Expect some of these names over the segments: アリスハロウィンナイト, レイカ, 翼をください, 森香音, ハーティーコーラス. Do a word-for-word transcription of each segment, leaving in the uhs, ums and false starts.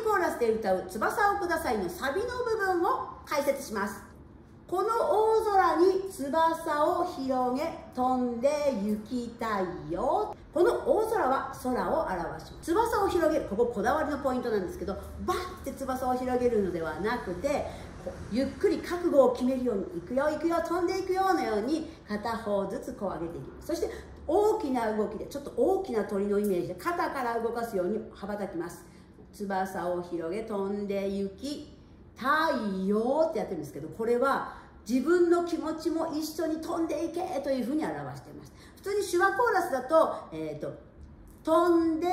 ーコーラスで歌う「翼をください」のサビの部分を解説します。この大空に翼を広げ飛んで行きたいよ。この大空は空を表します。翼を広げる、こここだわりのポイントなんですけど、バッて翼を広げるのではなくて、ゆっくり覚悟を決めるように、行くよ行くよ飛んでいくよのように片方ずつこう上げていきます。そして大きな動きで、ちょっと大きな鳥のイメージで肩から動かすように羽ばたきます。翼を広げ飛んで行き太陽ってやってるんですけど、これは自分の気持ちも一緒に飛んでいけというふうに表しています。普通に手話コーラスだと、えっと、飛んで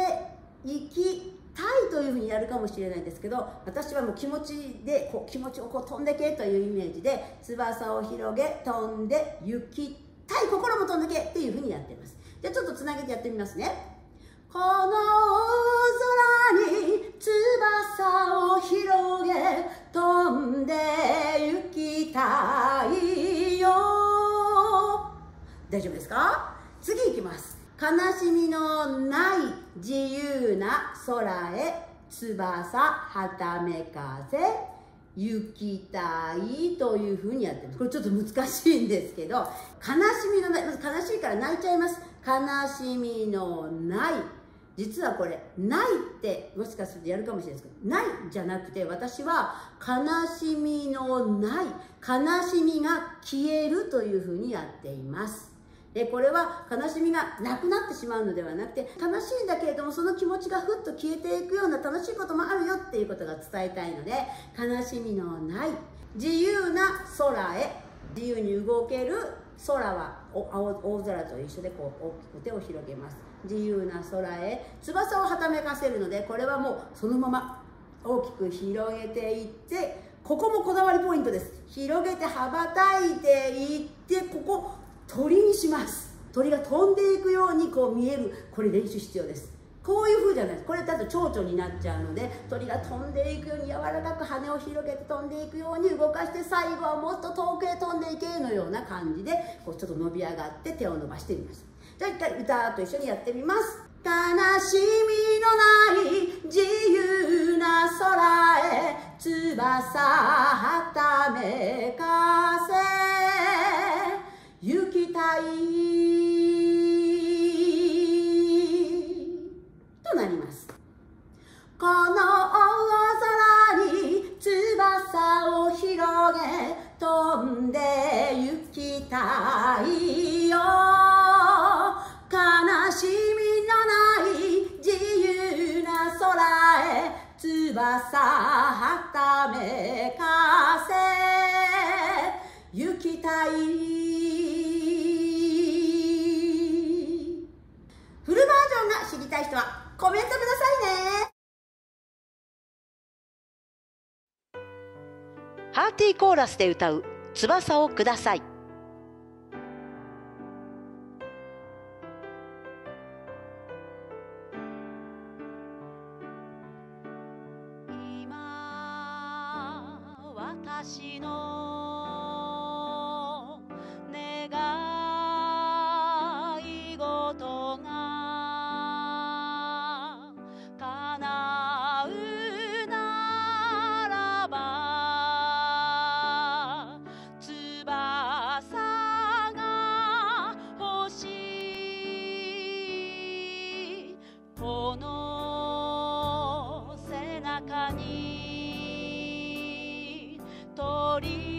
行きたいというふうにやるかもしれないんですけど、私はもう気持ちでこう気持ちをこう飛んでけというイメージで、翼を広げ飛んで行きたい、心も飛んでけっていうふうにやっています。じゃあちょっとつなげてやってみますね。この大空に翼を広げ飛んで行きたいよ。大丈夫ですか？次いきます。悲しみのない自由な空へ翼はためかせ行きたいというふうにやってます。これちょっと難しいんですけど、悲しみのない、まず悲しいから泣いちゃいます。悲しみのない、実はこれ「ない」ってもしかするとやるかもしれないですけど、「ない」じゃなくて、私は悲しみのない悲しみが消えるというふうにやっています。でこれは悲しみがなくなってしまうのではなくて、楽しいんだけれどもその気持ちがふっと消えていくような楽しいこともあるよっていうことが伝えたいので、悲しみのない自由な空へ、自由に動ける空は大空と一緒でこう大きく手を広げます。自由な空へ翼をはためかせるので、これはもうそのまま大きく広げていって、ここもこだわりポイントです。広げて羽ばたいていって、ここ鳥にします。鳥が飛んでいくようにこう見える、これ練習必要です。こういう風じゃないです。これだと蝶々になっちゃうので、鳥が飛んでいくように柔らかく羽を広げて飛んでいくように動かして、最後はもっと遠くへ飛んでいけのような感じで、こうちょっと伸び上がって手を伸ばしてみます。じゃあ一回歌と一緒にやってみます。悲しみのない自由な空へ翼はためかせ行きたいとなります。この大空に翼を広げ飛んで行きたいよ。悲しみのない自由な空へ翼はためかせ行きたい。フルバージョンが知りたい人はコメントくださいね。ハーティーコーラスで歌う翼をください。今私の願い事がこの背中に鳥